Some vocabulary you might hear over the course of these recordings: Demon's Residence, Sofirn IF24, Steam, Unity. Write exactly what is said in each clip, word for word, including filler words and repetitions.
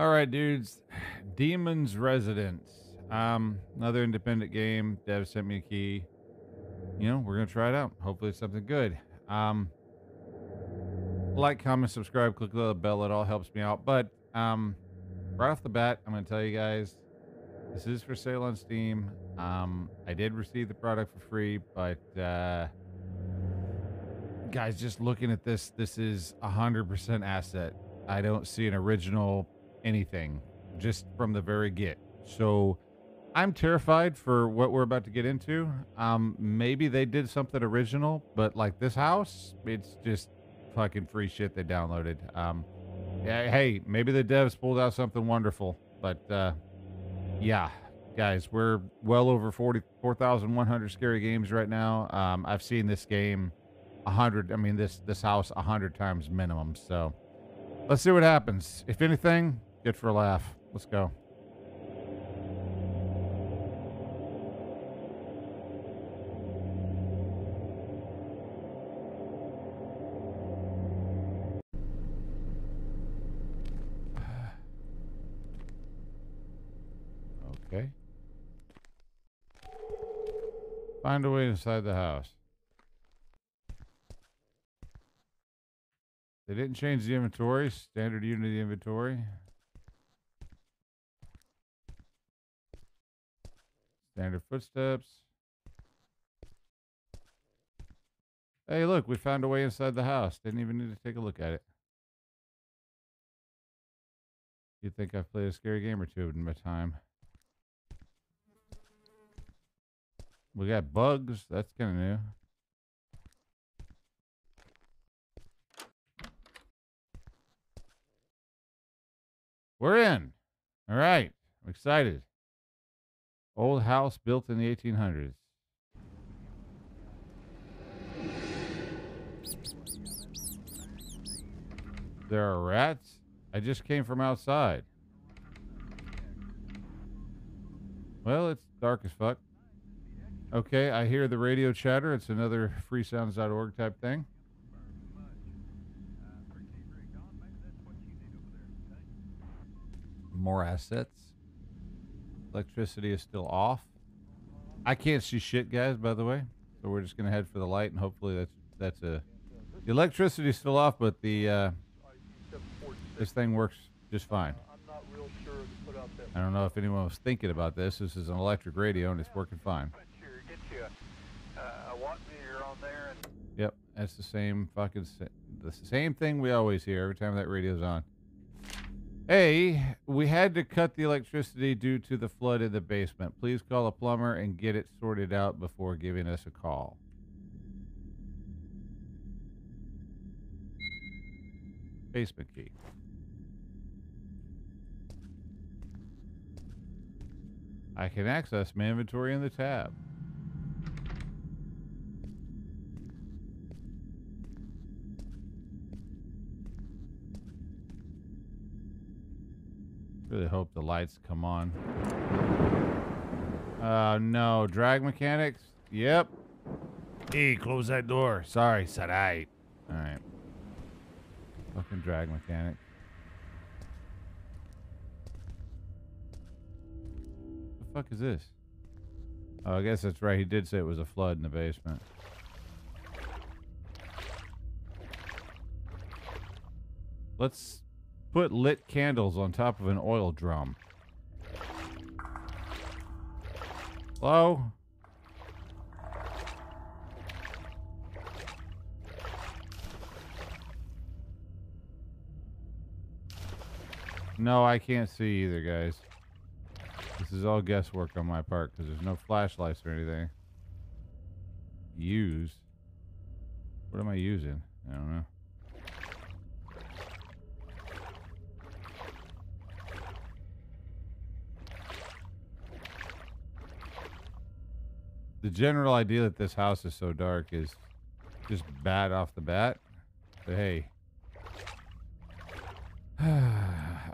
All right, dudes. Demon's Residence. Um, another independent game. Dev sent me a key. You know, we're going to try it out. Hopefully it's something good. Um, like, comment, subscribe, click the bell. It all helps me out. But um, right off the bat, I'm going to tell you guys, this is for sale on Steam. Um, I did receive the product for free, but uh, guys, just looking at this, this is one hundred percent asset. I don't see an original anything just from the very get. So I'm terrified for what we're about to get into. Um, maybe they did something original, but like this house, it's just fucking free shit they downloaded. Um, yeah, hey, maybe the devs pulled out something wonderful, but uh, yeah, guys, we're well over forty-four thousand one hundred scary games right now. Um, I've seen this game a hundred, I mean, this, this house a hundred times minimum. So let's see what happens. If anything, good for a laugh. Let's go. Okay. Find a way inside the house. They didn't change the inventory. Standard Unity inventory. Standard footsteps. Hey, look, we found a way inside the house. Didn't even need to take a look at it. You'd think I've played a scary game or two in my time. We got bugs. That's kind of new. We're in. All right. I'm excited. Old house built in the eighteen hundreds. There are rats? I just came from outside. Well, it's dark as fuck. Okay, I hear the radio chatter. It's another free sounds dot org type thing. More assets. Electricity is still off. I can't see shit, guys, by the way, so we're just gonna head for the light, and hopefully that's that's a the electricity is still off, but the uh this thing works just fine. I don't know if anyone was thinking about this. This is an electric radio and it's working fine. Yep, that's the same fucking the same thing we always hear every time that radio's on. Hey, we had to cut the electricity due to the flood in the basement. Please call a plumber and get it sorted out before giving us a call. Basement key. I can access my inventory in the tab. Really hope the lights come on. Uh, no. Drag mechanics? Yep. Hey, close that door. Sorry, said I. Alright. Fucking drag mechanic. The fuck is this? Oh, I guess that's right. He did say it was a flood in the basement. Let's put lit candles on top of an oil drum. Hello? No, I can't see either, guys. This is all guesswork on my part because there's no flashlights or anything. Use? What am I using? I don't know. The general idea that this house is so dark is just bad off the bat. But hey, I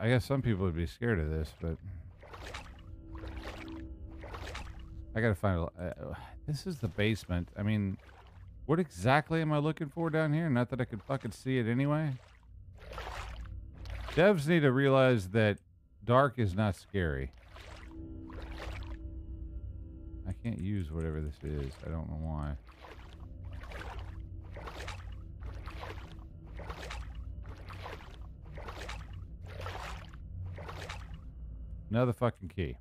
guess some people would be scared of this, but I gotta find a, uh, this is the basement. I mean, what exactly am I looking for down here? Not that I could fucking see it anyway. Devs need to realize that Dark is not scary. I can't use whatever this is. I don't know why. Another fucking key.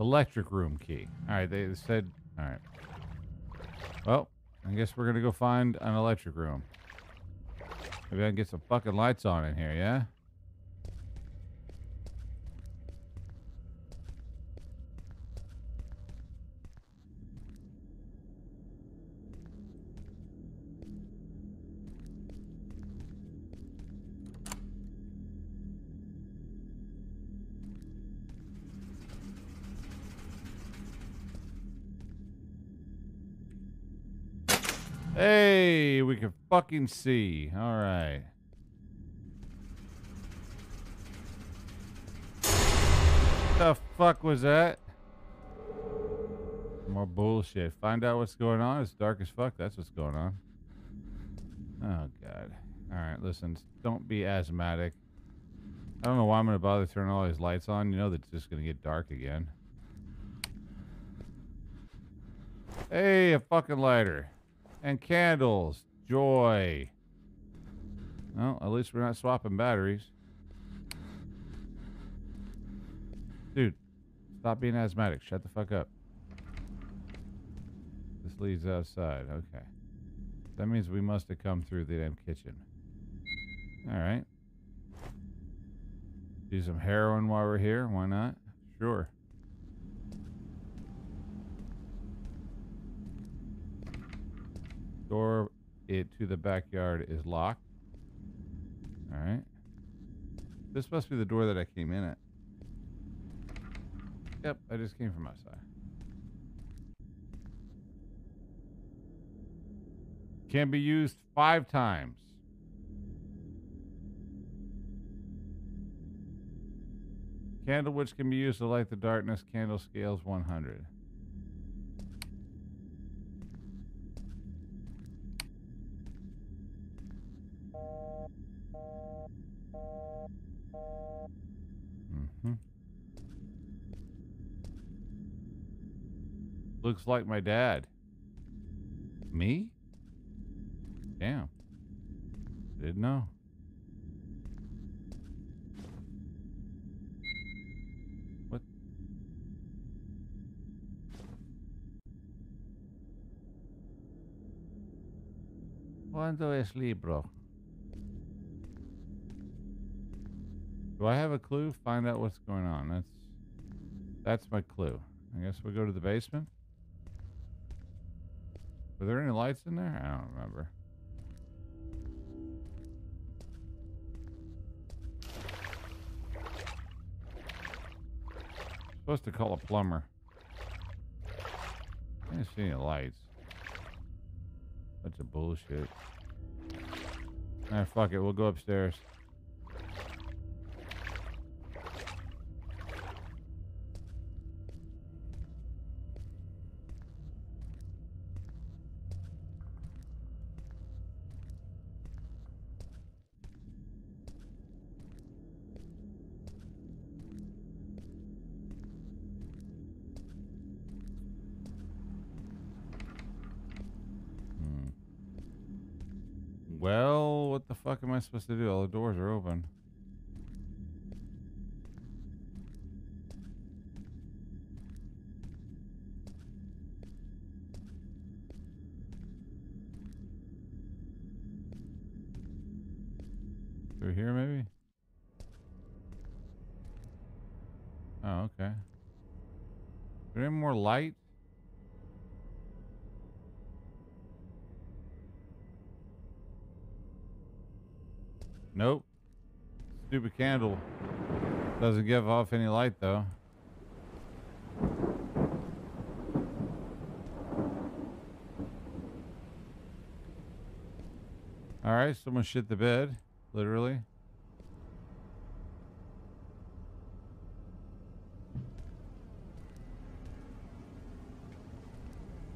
Electric room key. Alright, they said... Alright. Well, I guess we're gonna go find an electric room. Maybe I can get some fucking lights on in here, yeah? Hey, we can fucking see. All right. What the fuck was that? More bullshit. Find out what's going on. It's dark as fuck. That's what's going on. Oh, God. All right, listen. Don't be asthmatic. I don't know why I'm going to bother turning all these lights on. You know that's just going to get dark again. Hey, a fucking lighter. And candles. Joy. Well, at least we're not swapping batteries. Dude, stop being asthmatic. Shut the fuck up. This leads outside. Okay. That means we must have come through the damn kitchen. Alright. Do some heroin while we're here. Why not? Sure. Door it to the backyard is locked. All right. This must be the door that I came in at. Yep, I just came from outside. Can be used five times. Candle which can be used to light the darkness. Candle scales one hundred. Looks like my dad. Me? Damn. Didn't know. What? ¿Cuándo es libro? Do I have a clue? Find out what's going on. That's that's my clue. I guess we'll go to the basement. Were there any lights in there? I don't remember. I'm supposed to call a plumber. I didn't see any lights. Bunch of bullshit. Ah, fuck it. We'll go upstairs. Well, what the fuck am I supposed to do? All the doors are open. Through here, maybe? Oh, okay. Is there any more light? Nope. Stupid candle. Doesn't give off any light, though. Alright, someone shit the bed. Literally.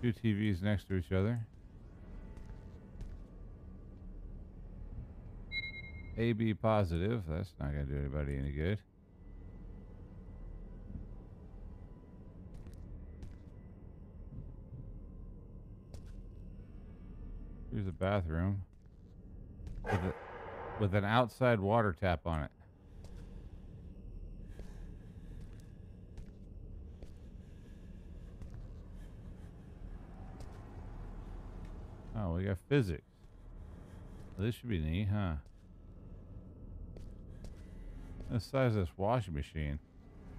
Two T Vs next to each other. A B positive. That's not going to do anybody any good. Here's a bathroom with, a, with an outside water tap on it. Oh, we got physics. This should be neat, huh? The size of this washing machine.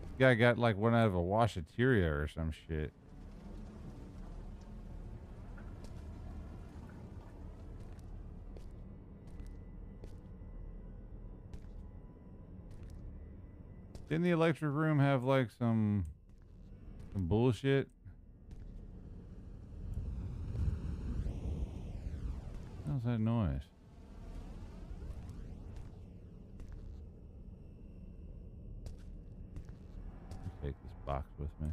This guy got like one out of a washateria or some shit. Didn't the electric room have like some, some bullshit? How's that noise? Take this box with me.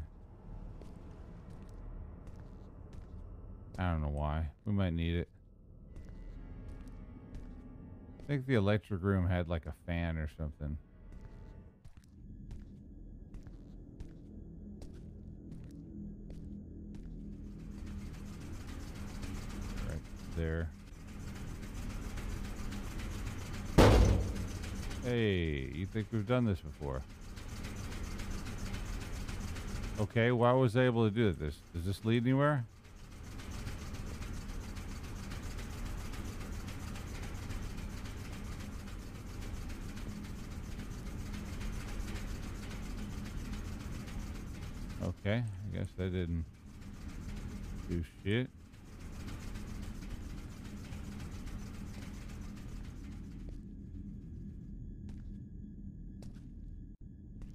I don't know why. We might need it. I think the electric room had like a fan or something. Right there. Hey, you think we've done this before? Okay, why was I able to do this? Does this lead anywhere? Okay, I guess that didn't do shit.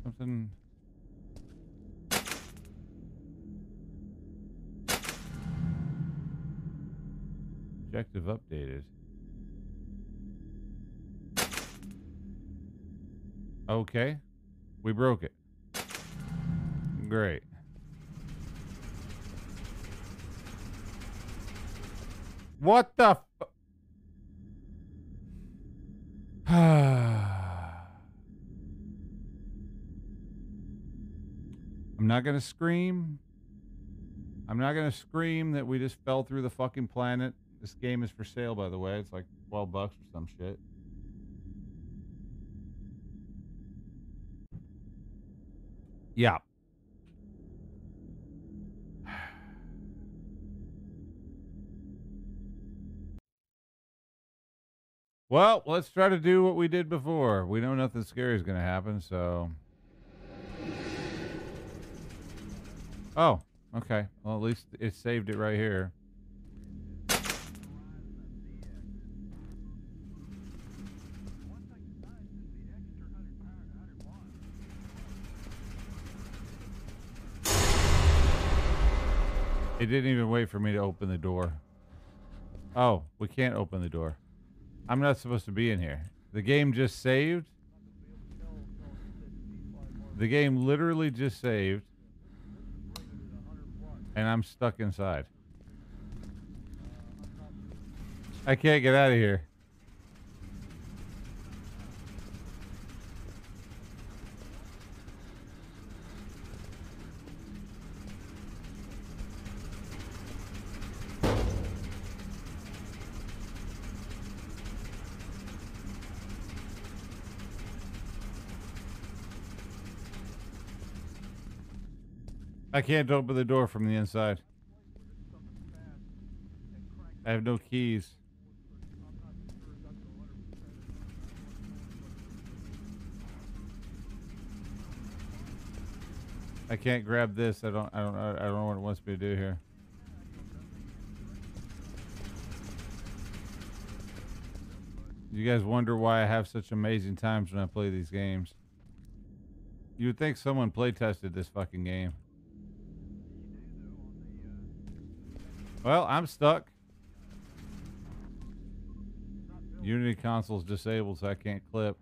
Something. Objective updated. Okay, we broke it. Great. What the f- I'm not going to scream. I'm not going to scream that we just fell through the fucking planet. This game is for sale, by the way. It's like twelve bucks or some shit. Yeah. Well, let's try to do what we did before. We know nothing scary is going to happen, so... Oh, okay. Well, at least it saved it right here. It didn't even wait for me to open the door. Oh, we can't open the door. I'm not supposed to be in here. The game just saved. The game literally just saved. And I'm stuck inside. I can't get out of here. I can't open the door from the inside. I have no keys. I can't grab this. I don't I don't I don't know what it wants me to do here. You guys wonder why I have such amazing times when I play these games. You would think someone play tested this fucking game. Well, I'm stuck. Unity console's disabled, so I can't clip.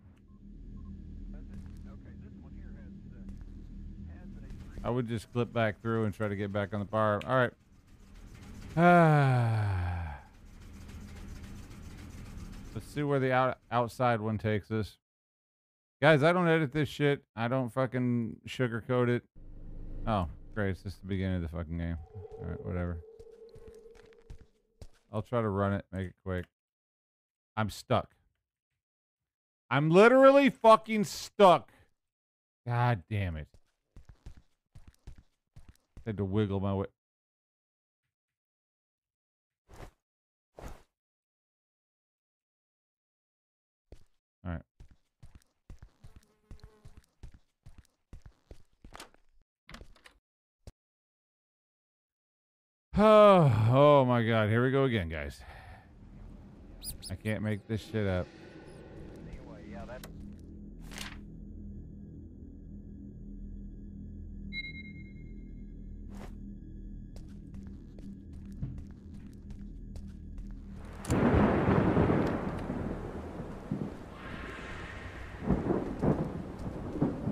I would just clip back through and try to get back on the bar. All right. Ah. Let's see where the out outside one takes us. Guys, I don't edit this shit. I don't fucking sugarcoat it. Oh, great. It's just the beginning of the fucking game. All right, whatever. I'll try to run it. Make it quick. I'm stuck. I'm literally fucking stuck. God damn it. I had to wiggle my way. Oh, oh my God. Here we go again, guys. I can't make this shit up. Anyway, yeah, that's...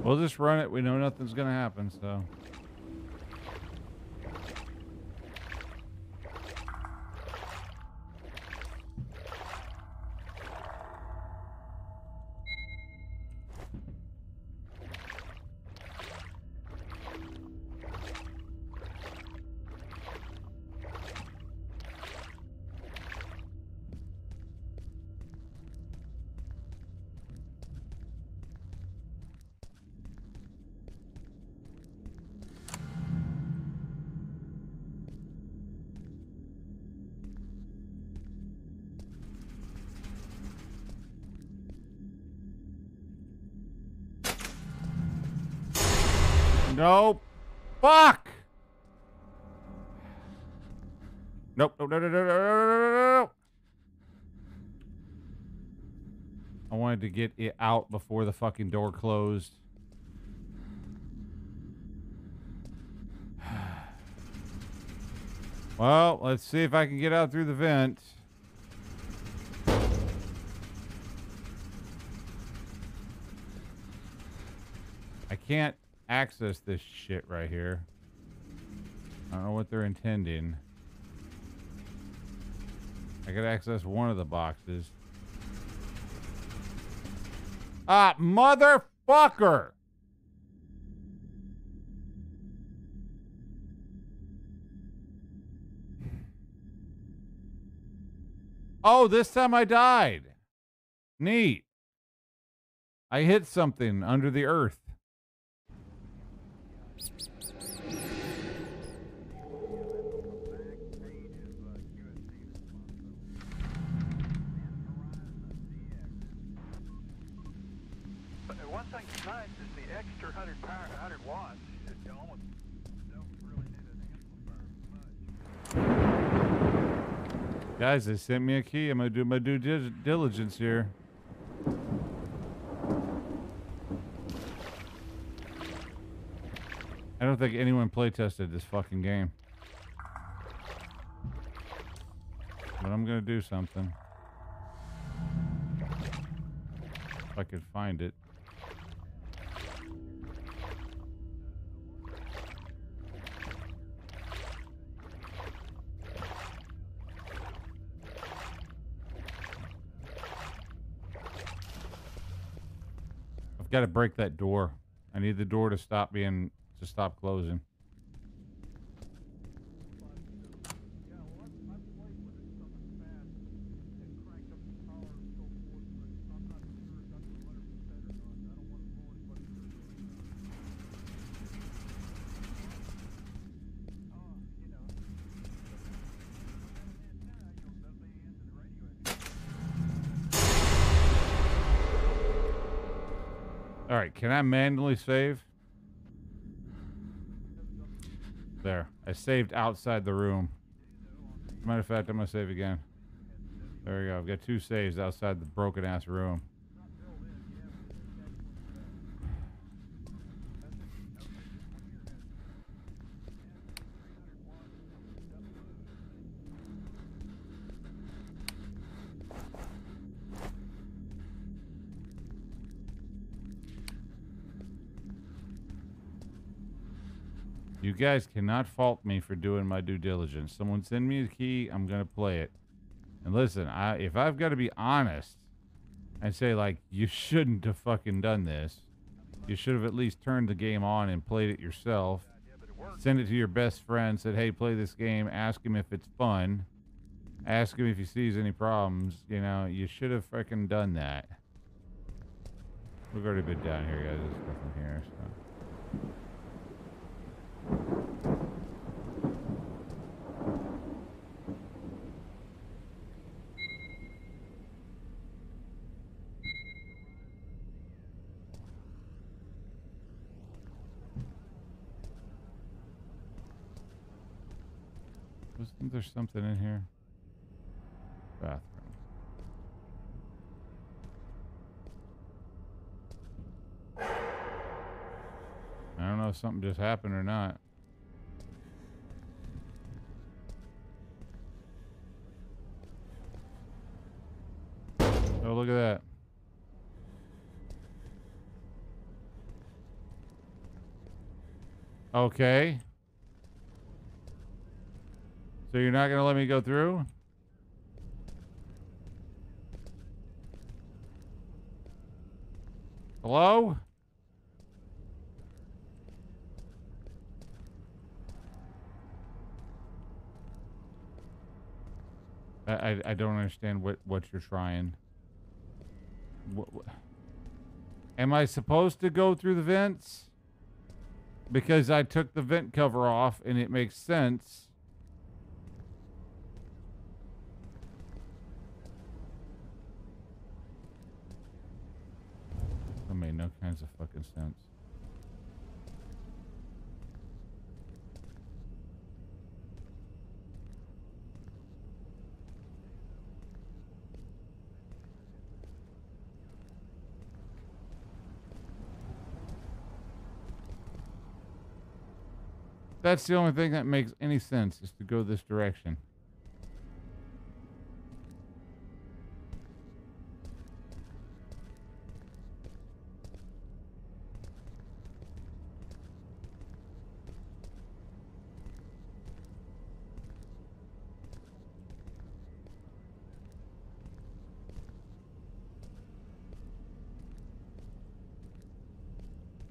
We'll just run it. We know nothing's going to happen, so... Nope. Fuck. Nope. No, no, no, no, no, no, no. I wanted to get it out before the fucking door closed. Well, let's see if I can get out through the vent. I can't access this shit right here. I don't know what they're intending. I could access one of the boxes. Ah, motherfucker! Oh, this time I died. Neat. I hit something under the earth. one hundred watts. You almost don't really need an amplifier much. Guys, they sent me a key. I'm going to do my due diligence here. I don't think anyone playtested this fucking game. But I'm going to do something. If I could find it. Got to break that door. I need the door to stop being to stop closing. All right, can I manually save? There. I saved outside the room. Matter of fact, I'm going to save again. There we go. I've got two saves outside the broken-ass room. You guys cannot fault me for doing my due diligence. Someone send me a key, I'm gonna play it. And listen, I if I've got to be honest, and say, like, you shouldn't have fucking done this. You should have at least turned the game on and played it yourself. Send it to your best friend, said, hey, play this game, ask him if it's fun. Ask him if he sees any problems, you know, you should have freaking done that. We've already been down here, guys, there's nothing here, so. Wasn't there something in here? Bathroom. I don't know if something just happened or not. Oh, look at that. Okay. So you're not going to let me go through? Hello? I, I, I don't understand what, what you're trying. What, what? Am I supposed to go through the vents? Because I took the vent cover off and it makes sense. Made no kinds of fucking sense. That's the only thing that makes any sense is to go this direction.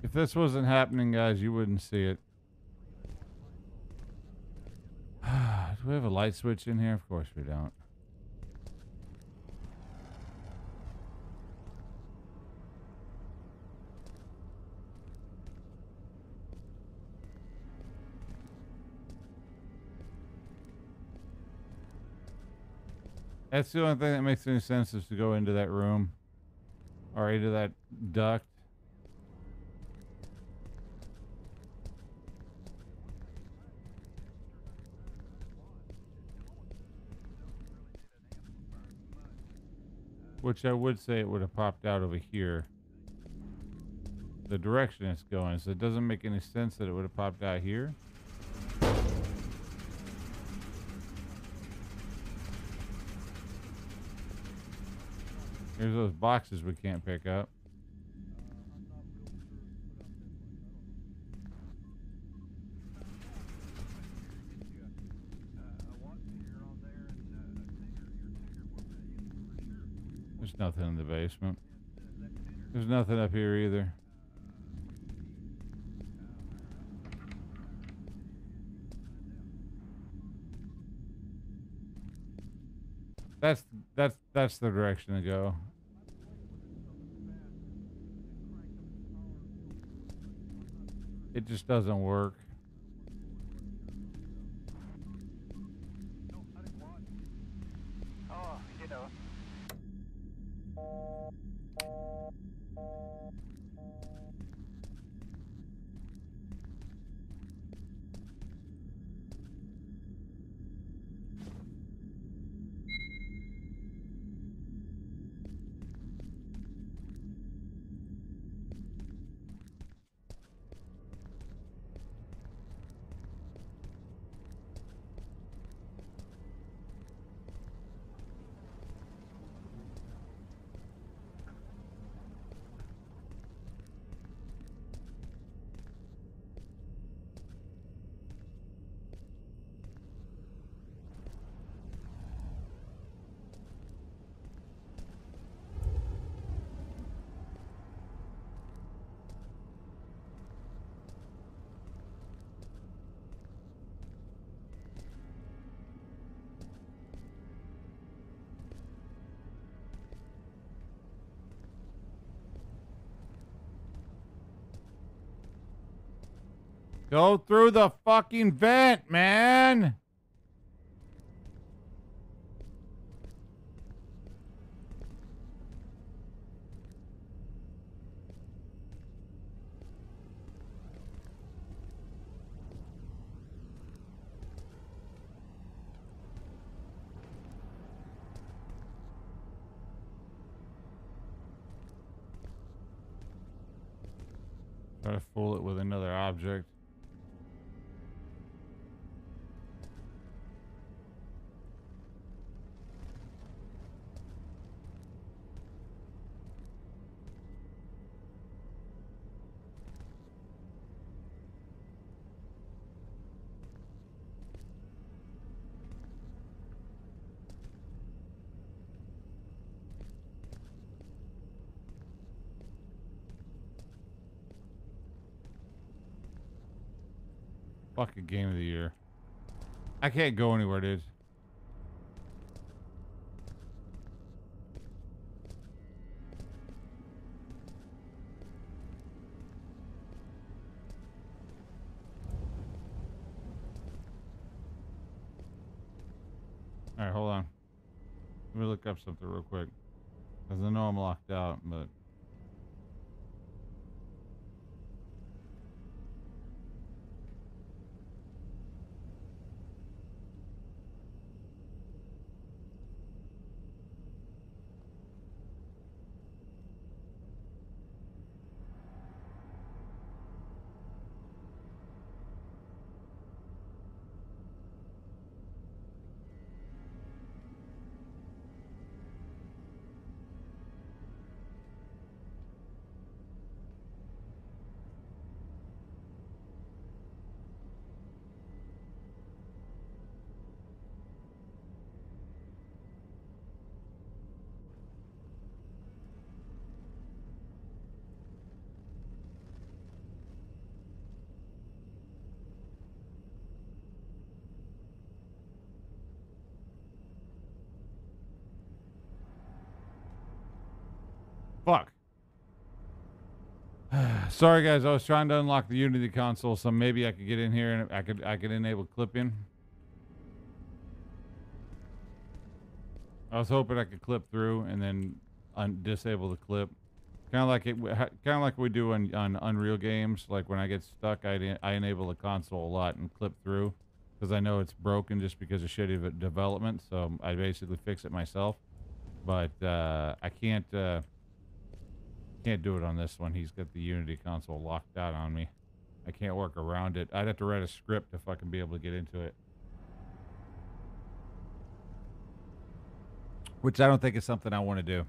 If this wasn't happening, guys, you wouldn't see it. Do we have a light switch in here? Of course we don't. That's the only thing that makes any sense is to go into that room or into that duct. Which I would say it would have popped out over here. The direction it's going, so it doesn't make any sense that it would have popped out here. Here's those boxes we can't pick up. Nothing in the basement. There's nothing up here either. That's that's that's the direction to go. It just doesn't work. Go through the fucking vent, man! Try to fool it with another object. Fucking game of the year. I can't go anywhere, dude. Alright, hold on. Let me look up something real quick. Because I know I'm locked out, but... Fuck. Sorry guys, I was trying to unlock the Unity console, so maybe I could get in here and I could I could enable clipping. I was hoping I could clip through and then un disable the clip, kind of like it, kind of like we do on, on Unreal games. Like when I get stuck, I I enable the console a lot and clip through because I know it's broken just because of shitty development. So I basically fix it myself, but uh, I can't. Uh, Can't do it on this one. He's got the Unity console locked out on me. I can't work around it. I'd have to write a script if I can be able to get into it. Which I don't think is something I want to do.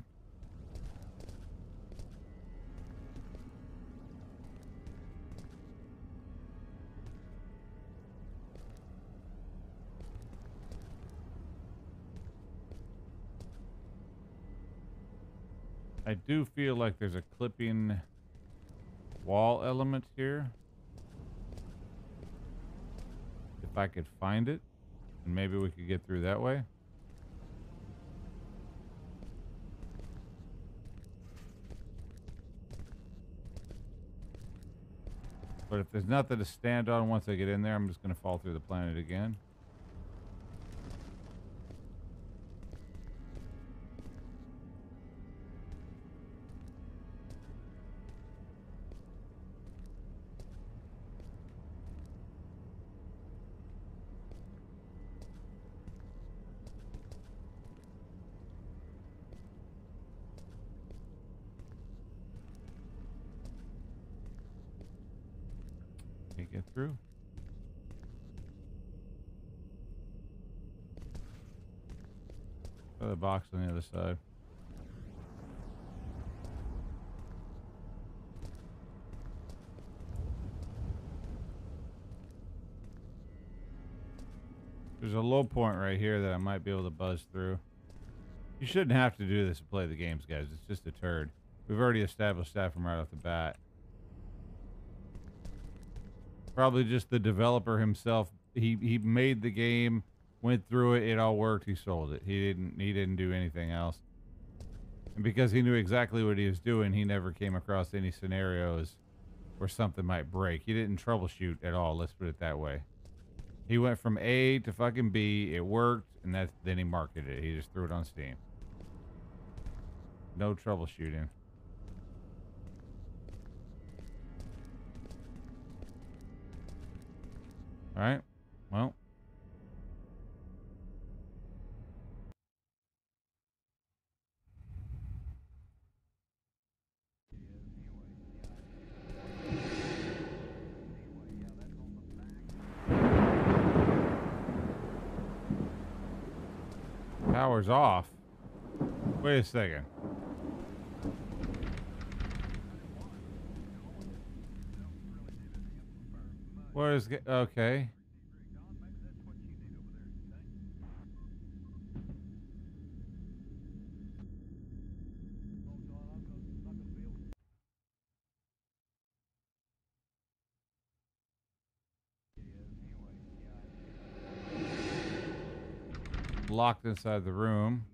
I do feel like there's a clipping wall element here. If I could find it, and maybe we could get through that way. But if there's nothing to stand on once I get in there, I'm just going to fall through the planet again. Through. Another box on the other side. There's a low point right here that I might be able to buzz through. You shouldn't have to do this to play the games, guys. It's just a turd. We've already established that from right off the bat. Probably just the developer himself. He he made the game, went through it, it all worked, he sold it. He didn't he didn't do anything else. And because he knew exactly what he was doing, he never came across any scenarios where something might break. He didn't troubleshoot at all, let's put it that way. He went from A to fucking B, it worked, and that's, then he marketed it. He just threw it on Steam. No troubleshooting. Alright, well. Power's off. Wait a second. What is... Okay. Locked inside the room.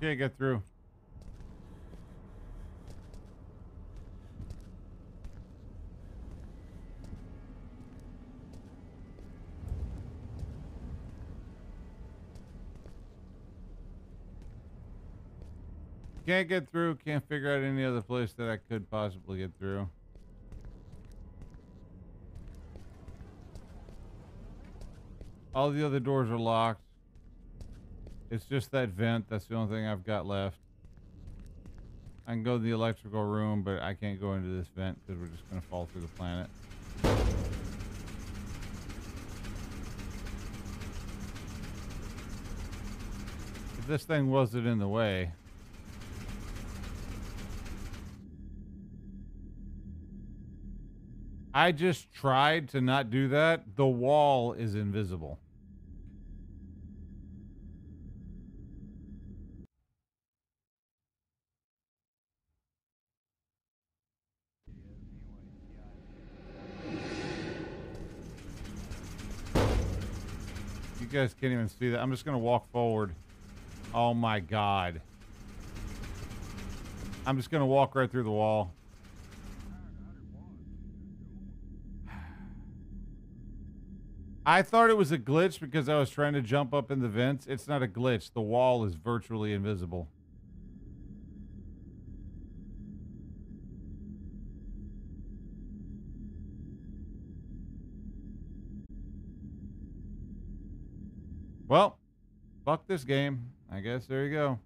Can't get through. Can't get through. Can't figure out any other place that I could possibly get through. All the other doors are locked. It's just that vent. That's the only thing I've got left. I can go to the electrical room, but I can't go into this vent because we're just going to fall through the planet. If this thing wasn't in the way... I just tried to not do that. The wall is invisible. You guys can't even see that. I'm just gonna walk forward. Oh my god. I'm just gonna walk right through the wall. I thought it was a glitch because I was trying to jump up in the vents. It's not a glitch. The wall is virtually invisible. Well, fuck this game. I guess there you go.